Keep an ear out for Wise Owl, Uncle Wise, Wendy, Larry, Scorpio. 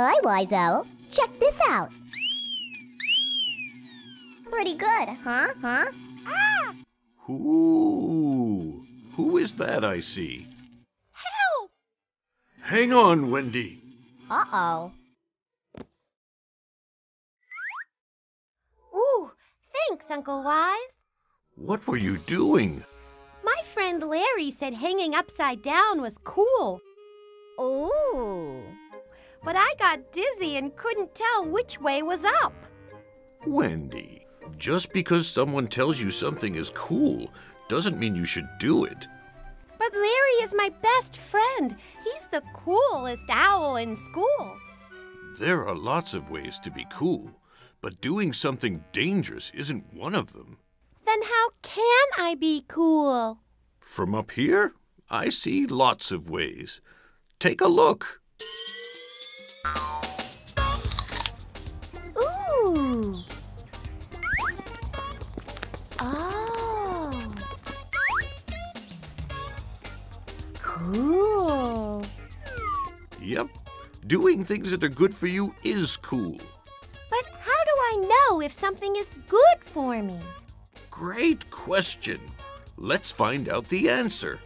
Hi, Wise Owl. Check this out. Pretty good, huh? Ah! Ooh, who is that I see? Help! Hang on, Wendy. Uh-oh. Ooh, thanks, Uncle Wise. What were you doing? My friend Larry said hanging upside down was cool. Ooh. But I got dizzy and couldn't tell which way was up. Wendy, just because someone tells you something is cool doesn't mean you should do it. But Larry is my best friend. He's the coolest owl in school. There are lots of ways to be cool, but doing something dangerous isn't one of them. Then how can I be cool? From up here, I see lots of ways. Take a look. Ooh. Oh. Cool. Yep. Doing things that are good for you is cool. But how do I know if something is good for me? Great question. Let's find out the answer.